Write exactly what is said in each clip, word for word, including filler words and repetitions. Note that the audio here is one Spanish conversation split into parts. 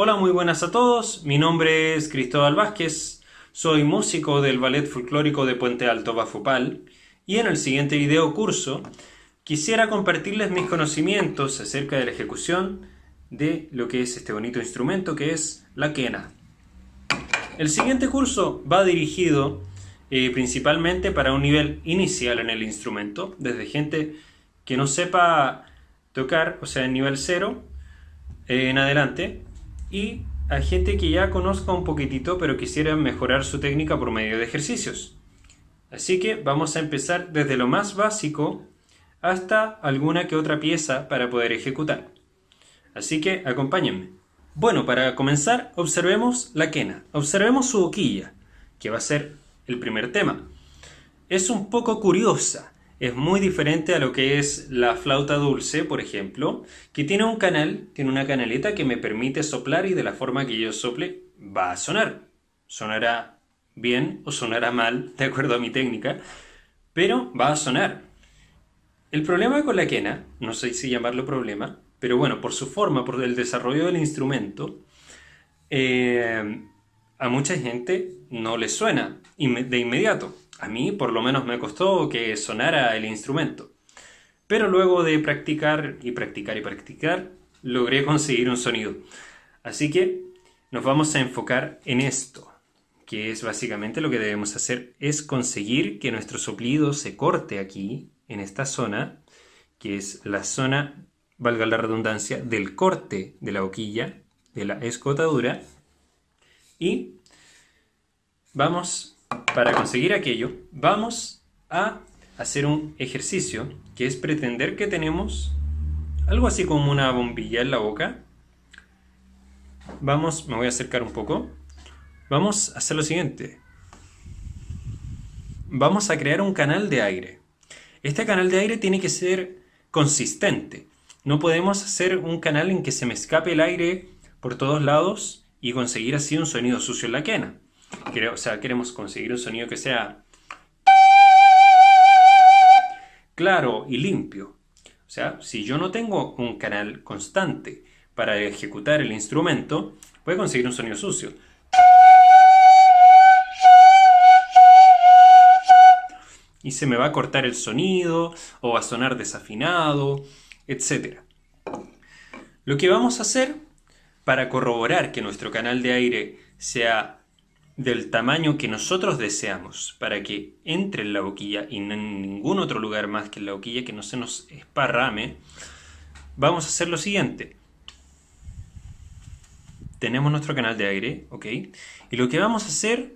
Hola, muy buenas a todos. Mi nombre es Cristóbal Vázquez. Soy músico del Ballet Folclórico de Puente Alto, BAFOPAL. Y en el siguiente video curso quisiera compartirles mis conocimientos acerca de la ejecución de lo que es este bonito instrumento que es la quena. El siguiente curso va dirigido eh, principalmente para un nivel inicial en el instrumento, desde gente que no sepa tocar, o sea, en nivel cero eh, en adelante, y a gente que ya conozca un poquitito pero quisiera mejorar su técnica por medio de ejercicios. Así que vamos a empezar desde lo más básico hasta alguna que otra pieza para poder ejecutar. Así que acompáñenme. Bueno, para comenzar observemos la quena, observemos su boquilla, que va a ser el primer tema. Es un poco curiosa, es muy diferente a lo que es la flauta dulce, por ejemplo, que tiene un canal, tiene una canaleta que me permite soplar y de la forma que yo sople va a sonar. Sonará bien o sonará mal, de acuerdo a mi técnica, pero va a sonar. El problema con la quena, no sé si llamarlo problema, pero bueno, por su forma, por el desarrollo del instrumento, eh, a mucha gente no le suena de inmediato. A mí por lo menos me costó que sonara el instrumento. Pero luego de practicar y practicar y practicar, logré conseguir un sonido. Así que nos vamos a enfocar en esto, que es básicamente lo que debemos hacer, es conseguir que nuestro soplido se corte aquí, en esta zona, que es la zona, valga la redundancia, del corte de la boquilla, de la escotadura. Y vamos, para conseguir aquello, vamos a hacer un ejercicio que es pretender que tenemos algo así como una bombilla en la boca. Vamos, me voy a acercar un poco. Vamos a hacer lo siguiente. Vamos a crear un canal de aire. Este canal de aire tiene que ser consistente. No podemos hacer un canal en que se me escape el aire por todos lados y conseguir así un sonido sucio en la quena. O sea, queremos conseguir un sonido que sea claro y limpio. O sea, si yo no tengo un canal constante para ejecutar el instrumento, voy a conseguir un sonido sucio. Y se me va a cortar el sonido, o va a sonar desafinado, etcétera. Lo que vamos a hacer para corroborar que nuestro canal de aire sea del tamaño que nosotros deseamos para que entre en la boquilla y en ningún otro lugar más que en la boquilla, que no se nos esparrame, vamos a hacer lo siguiente. Tenemos nuestro canal de aire, ok, y lo que vamos a hacer,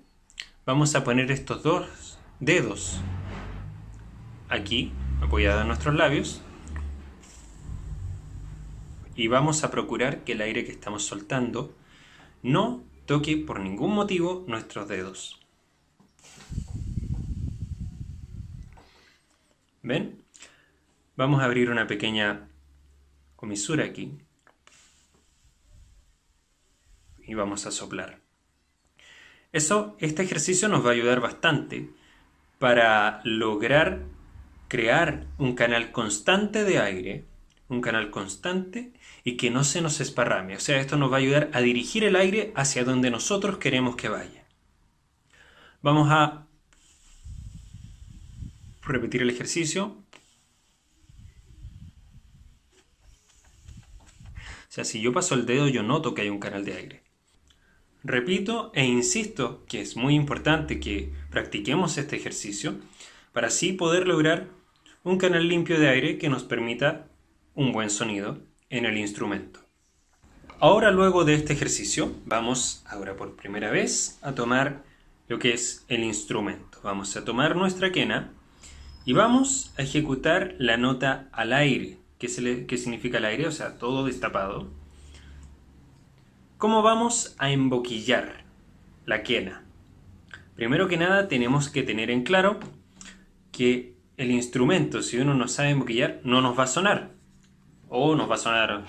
vamos a poner estos dos dedos aquí, apoyados en nuestros labios, y vamos a procurar que el aire que estamos soltando no toque por ningún motivo nuestros dedos. ¿Ven? Vamos a abrir una pequeña comisura aquí y vamos a soplar. Eso, este ejercicio nos va a ayudar bastante para lograr crear un canal constante de aire, un canal constante y que no se nos esparrame. O sea, esto nos va a ayudar a dirigir el aire hacia donde nosotros queremos que vaya. Vamos a repetir el ejercicio. O sea, si yo paso el dedo, yo noto que hay un canal de aire. Repito e insisto que es muy importante que practiquemos este ejercicio para así poder lograr un canal limpio de aire que nos permita un buen sonido en el instrumento. Ahora, luego de este ejercicio, vamos ahora por primera vez a tomar lo que es el instrumento. Vamos a tomar nuestra quena y vamos a ejecutar la nota al aire. ¿Qué, se le, qué significa al aire? O sea, todo destapado. ¿Cómo vamos a emboquillar la quena? Primero que nada, tenemos que tener en claro que el instrumento, si uno no sabe emboquillar, no nos va a sonar. O nos va a sonar,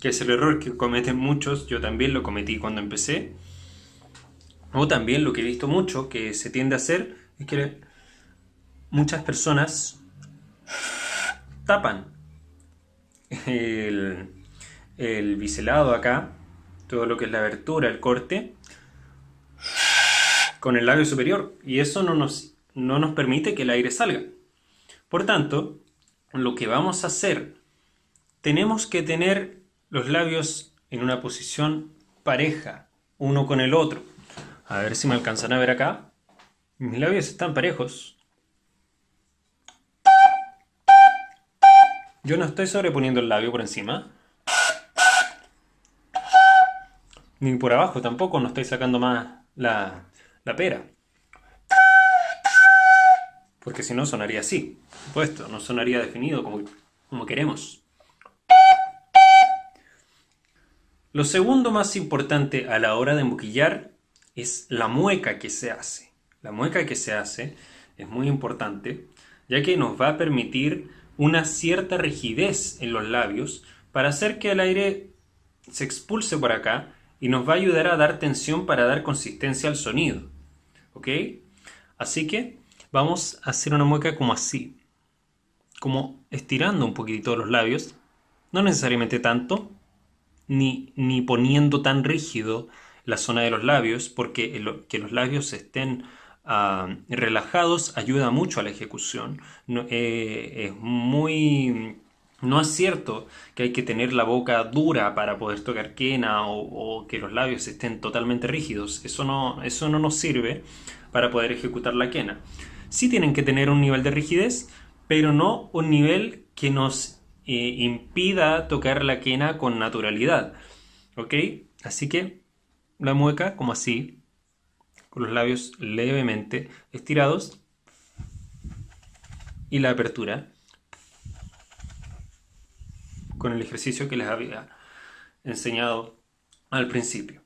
que es el error que cometen muchos, yo también lo cometí cuando empecé. O también lo que he visto mucho que se tiende a hacer, es que muchas personas tapan el, el biselado acá, todo lo que es la abertura, el corte, con el labio superior, y eso no nos, no nos permite que el aire salga. Por tanto, lo que vamos a hacer, tenemos que tener los labios en una posición pareja, uno con el otro. A ver si me alcanzan a ver acá. Mis labios están parejos. Yo no estoy sobreponiendo el labio por encima. Ni por abajo tampoco, no estoy sacando más la, la pera. Porque si no sonaría así. Por supuesto, no sonaría definido como, como queremos. Lo segundo más importante a la hora de moquillar es la mueca que se hace. La mueca que se hace es muy importante, ya que nos va a permitir una cierta rigidez en los labios para hacer que el aire se expulse por acá y nos va a ayudar a dar tensión para dar consistencia al sonido. ¿Ok? Así que vamos a hacer una mueca como así, como estirando un poquitito los labios, no necesariamente tanto, ni, ni poniendo tan rígido la zona de los labios, porque el, que los labios estén uh, relajados ayuda mucho a la ejecución. No, eh, es muy no es cierto que hay que tener la boca dura para poder tocar quena o, o que los labios estén totalmente rígidos. Eso no, eso no nos sirve para poder ejecutar la quena. Sí tienen que tener un nivel de rigidez, pero no un nivel que nos eh, impida tocar la quena con naturalidad. ¿Ok? Así que la mueca como así, con los labios levemente estirados y la apertura con el ejercicio que les había enseñado al principio.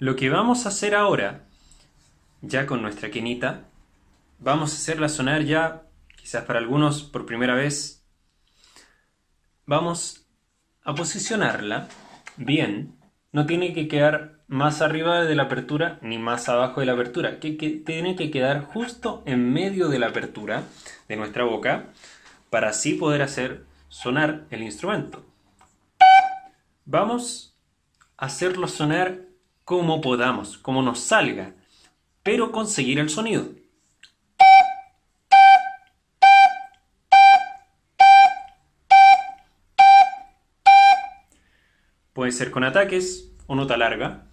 Lo que vamos a hacer ahora, ya con nuestra quenita, vamos a hacerla sonar ya, quizás para algunos por primera vez. Vamos a posicionarla bien. No tiene que quedar más arriba de la apertura ni más abajo de la apertura. Que, que tiene que quedar justo en medio de la apertura de nuestra boca para así poder hacer sonar el instrumento. Vamos a hacerlo sonar como podamos, como nos salga, pero conseguir el sonido. Puede ser con ataques o nota larga.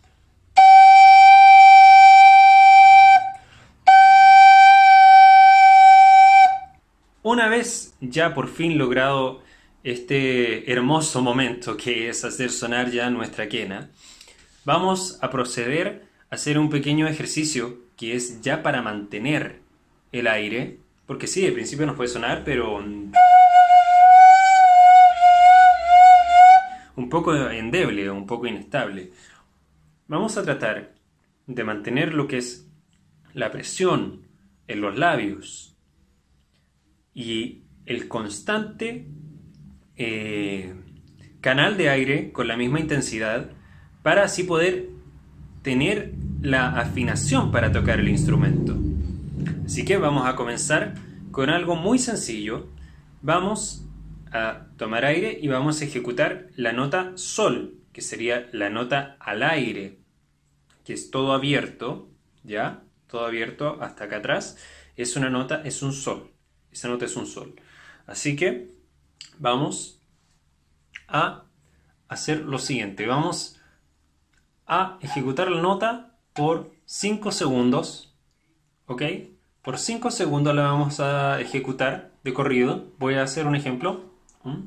Una vez ya por fin logrado este hermoso momento que es hacer sonar ya nuestra quena, vamos a proceder a hacer un pequeño ejercicio que es ya para mantener el aire, porque sí, al principio nos puede sonar, pero un poco endeble, un poco inestable. Vamos a tratar de mantener lo que es la presión en los labios y el constante eh, canal de aire con la misma intensidad para así poder tener la afinación para tocar el instrumento. Así que vamos a comenzar con algo muy sencillo. Vamos a tomar aire y vamos a ejecutar la nota sol, que sería la nota al aire, que es todo abierto, ya, todo abierto hasta acá atrás. Es una nota, es un sol, esa nota es un sol. Así que vamos a hacer lo siguiente, vamos a ejecutar la nota por cinco segundos, ¿ok? Por cinco segundos la vamos a ejecutar de corrido. Voy a hacer un ejemplo. uno,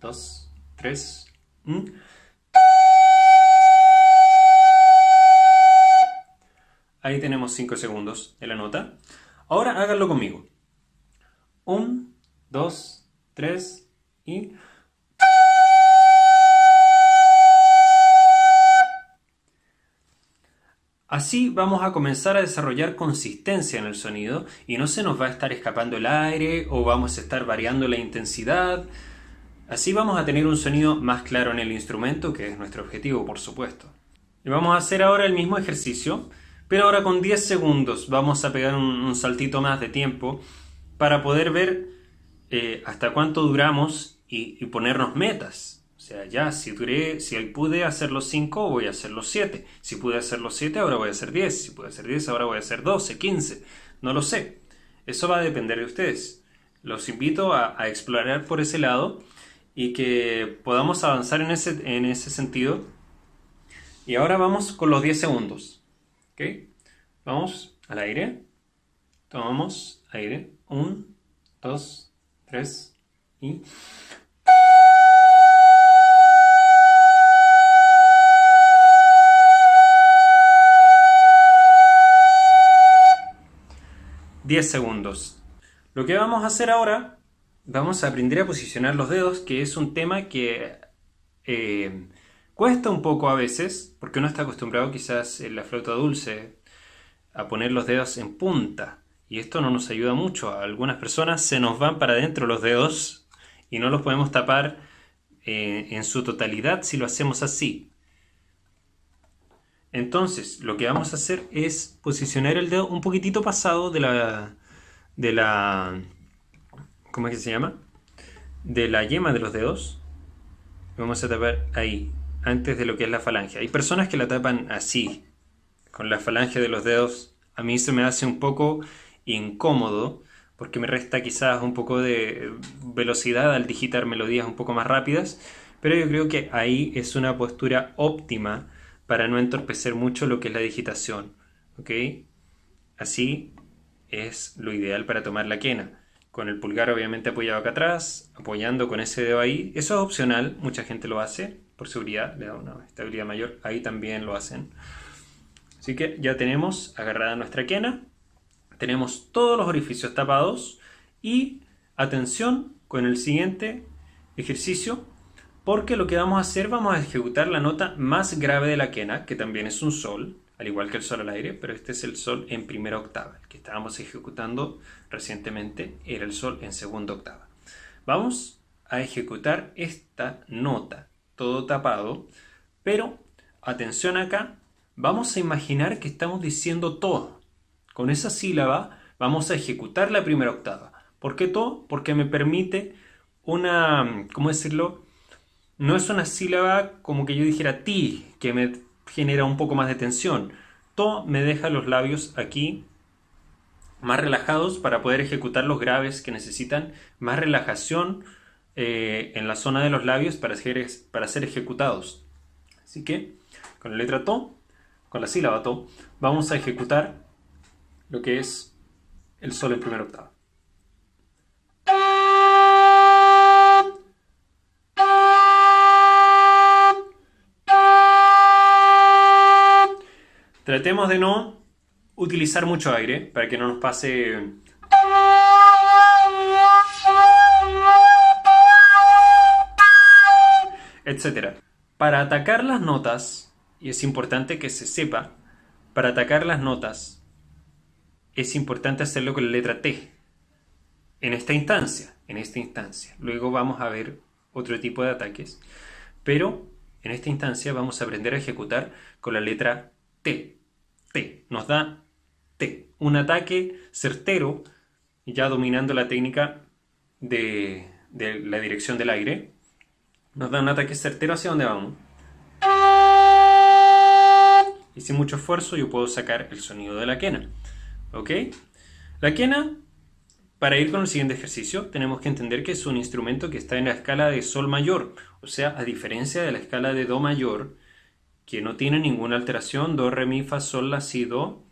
dos, tres. Ahí tenemos cinco segundos de la nota. Ahora háganlo conmigo. uno, dos, tres y... Así vamos a comenzar a desarrollar consistencia en el sonido y no se nos va a estar escapando el aire o vamos a estar variando la intensidad. Así vamos a tener un sonido más claro en el instrumento, que es nuestro objetivo, por supuesto. Y vamos a hacer ahora el mismo ejercicio, pero ahora con diez segundos. Vamos a pegar un, un saltito más de tiempo para poder ver eh, hasta cuánto duramos y, y ponernos metas. O sea, ya, si, duré, si pude hacer los cinco, voy a hacer los siete. Si pude hacer los siete, ahora voy a hacer diez. Si pude hacer diez, ahora voy a hacer doce, quince. No lo sé. Eso va a depender de ustedes. Los invito a, a explorar por ese lado y que podamos avanzar en ese, en ese sentido. Y ahora vamos con los diez segundos. ¿Okay? Vamos al aire. Tomamos aire. uno, dos, tres y... diez segundos. Lo que vamos a hacer ahora, vamos a aprender a posicionar los dedos, que es un tema que eh, cuesta un poco a veces, porque uno está acostumbrado quizás en la flauta dulce a poner los dedos en punta, y esto no nos ayuda mucho. A algunas personas se nos van para adentro los dedos y no los podemos tapar eh, en su totalidad si lo hacemos así. Entonces, lo que vamos a hacer es posicionar el dedo un poquitito pasado de la, de la, ¿cómo es que se llama? De la yema de los dedos. Vamos a tapar ahí, antes de lo que es la falange. Hay personas que la tapan así, con la falange de los dedos. A mí se me hace un poco incómodo, porque me resta quizás un poco de velocidad al digitar melodías un poco más rápidas. Pero yo creo que ahí es una postura óptima para no entorpecer mucho lo que es la digitación, ¿ok? Así es lo ideal para tomar la quena. Con el pulgar obviamente apoyado acá atrás, apoyando con ese dedo ahí. Eso es opcional, mucha gente lo hace, por seguridad, le da una estabilidad mayor. Ahí también lo hacen. Así que ya tenemos agarrada nuestra quena. Tenemos todos los orificios tapados. Y atención con el siguiente ejercicio, porque lo que vamos a hacer, vamos a ejecutar la nota más grave de la quena, que también es un sol, al igual que el sol al aire, pero este es el sol en primera octava. El que estábamos ejecutando recientemente era el sol en segunda octava. Vamos a ejecutar esta nota, todo tapado, pero atención acá, vamos a imaginar que estamos diciendo todo. Con esa sílaba vamos a ejecutar la primera octava. ¿Por qué todo? Porque me permite una, ¿cómo decirlo? No es una sílaba como que yo dijera ti, que me genera un poco más de tensión. To me deja los labios aquí más relajados para poder ejecutar los graves que necesitan más relajación eh, en la zona de los labios para ser, para ser ejecutados. Así que con la letra to, con la sílaba to, vamos a ejecutar lo que es el sol en primera octava. Tratemos de no utilizar mucho aire para que no nos pase. Etcétera. Para atacar las notas, y es importante que se sepa, para atacar las notas es importante hacerlo con la letra T. En esta instancia, en esta instancia. Luego vamos a ver otro tipo de ataques. Pero en esta instancia vamos a aprender a ejecutar con la letra T. T, nos da T, un ataque certero, ya dominando la técnica de, de la dirección del aire, nos da un ataque certero hacia donde vamos. Y sin mucho esfuerzo yo puedo sacar el sonido de la quena. ¿Ok? La quena, para ir con el siguiente ejercicio, tenemos que entender que es un instrumento que está en la escala de sol mayor, o sea, a diferencia de la escala de do mayor, que no tiene ninguna alteración, do, re, mi, fa, sol, la, si, do.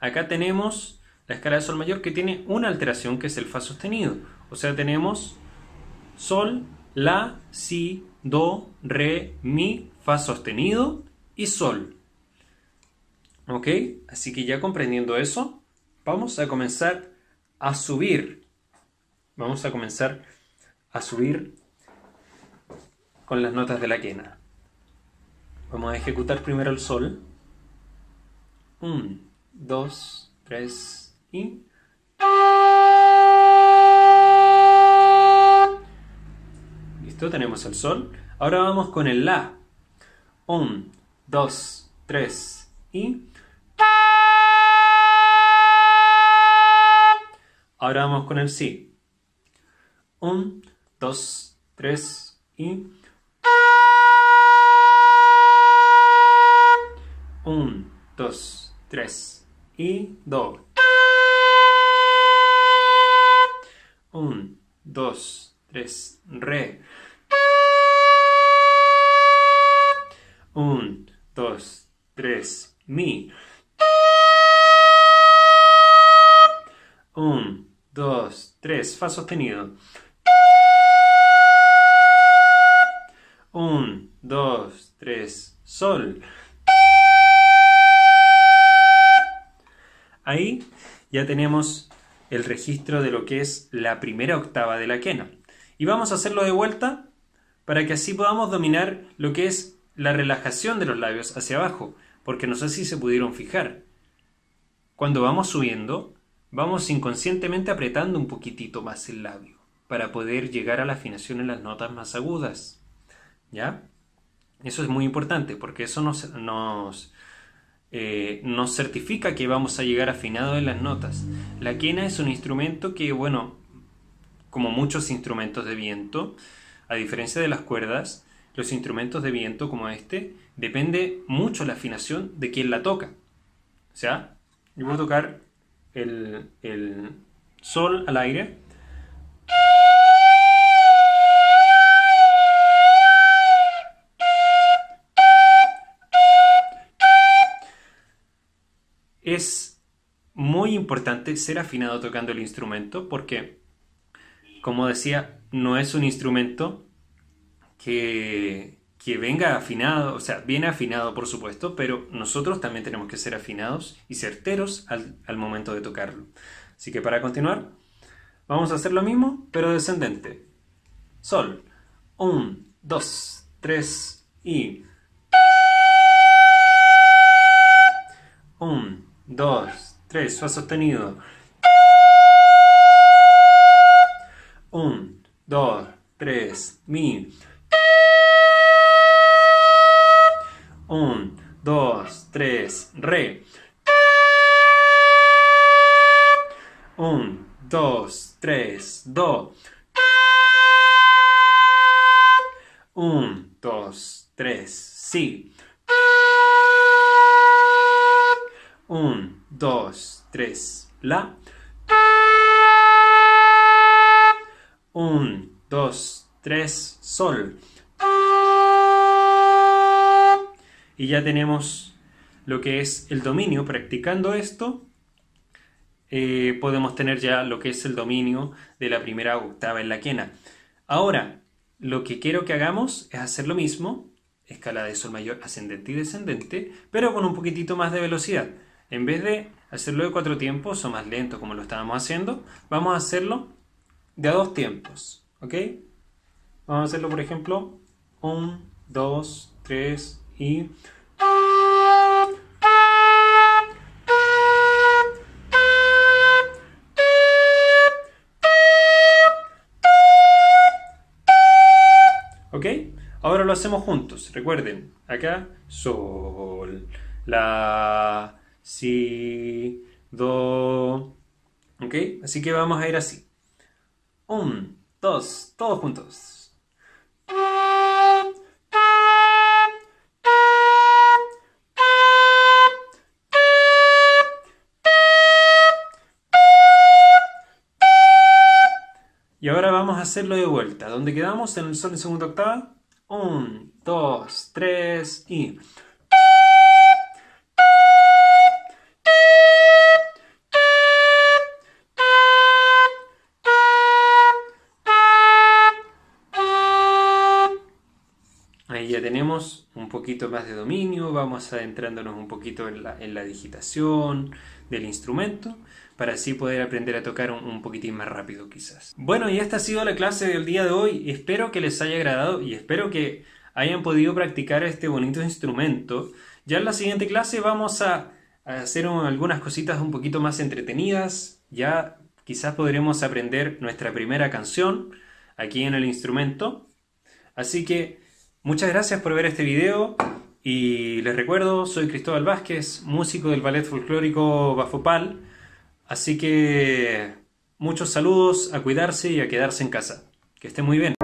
Acá tenemos la escala de sol mayor que tiene una alteración, que es el fa sostenido. O sea, tenemos sol, la, si, do, re, mi, fa sostenido y sol. ¿Ok? Así que ya comprendiendo eso, vamos a comenzar a subir. Vamos a comenzar a subir con las notas de la quena. Vamos a ejecutar primero el sol. uno, dos, tres y... Listo, tenemos el sol. Ahora vamos con el la. uno, dos, tres y... Ahora vamos con el si. 1, dos, tres y... Un, dos, tres y do. Un, dos, tres, re. Un, dos, tres, mi. Un, dos, tres, fa sostenido. Un, dos, tres, sol. Ahí ya tenemos el registro de lo que es la primera octava de la quena. Y vamos a hacerlo de vuelta para que así podamos dominar lo que es la relajación de los labios hacia abajo. Porque no sé si se pudieron fijar. Cuando vamos subiendo, vamos inconscientemente apretando un poquitito más el labio para poder llegar a la afinación en las notas más agudas. ¿Ya? Eso es muy importante porque eso nos, nos, eh, nos certifica que vamos a llegar afinado en las notas. La quena es un instrumento que, bueno, como muchos instrumentos de viento, a diferencia de las cuerdas, los instrumentos de viento como este, depende mucho la afinación de quien la toca. O sea, yo voy a tocar el, el sol al aire. Es muy importante ser afinado tocando el instrumento porque, como decía, no es un instrumento que, que venga afinado, o sea, viene afinado por supuesto, pero nosotros también tenemos que ser afinados y certeros al, al momento de tocarlo. Así que para continuar, vamos a hacer lo mismo, pero descendente. Sol. Un, dos, tres y... Un, dos, tres, fa sostenido. Un, dos, tres, mi. Un, dos, tres, re. Un, dos, tres, do. Un, dos, tres, si. Un, dos, tres, la. Un, dos, tres, sol. Y ya tenemos lo que es el dominio. Practicando esto, eh, podemos tener ya lo que es el dominio de la primera octava en la quena. Ahora, lo que quiero que hagamos es hacer lo mismo, escala de sol mayor ascendente y descendente, pero con un poquitito más de velocidad. En vez de hacerlo de cuatro tiempos o más lento como lo estábamos haciendo, vamos a hacerlo de a dos tiempos, ¿ok? Vamos a hacerlo, por ejemplo, uno, dos, tres y... ¿Ok? Ahora lo hacemos juntos. Recuerden, acá, sol, la... si, do, ok, así que vamos a ir así, un, dos, todos juntos, y ahora vamos a hacerlo de vuelta, donde quedamos en el sol en segunda octava, un, dos, tres y... Tenemos un poquito más de dominio, vamos adentrándonos un poquito en la, en la digitación del instrumento para así poder aprender a tocar un, un poquitín más rápido quizás. Bueno, y esta ha sido la clase del día de hoy, espero que les haya agradado y espero que hayan podido practicar este bonito instrumento. Ya en la siguiente clase vamos a, a hacer un, algunas cositas un poquito más entretenidas, ya quizás podremos aprender nuestra primera canción aquí en el instrumento, así que... Muchas gracias por ver este video y les recuerdo, soy Cristóbal Vázquez, músico del Ballet Folclórico BAFOPAL, así que muchos saludos, a cuidarse y a quedarse en casa. Que esté muy bien.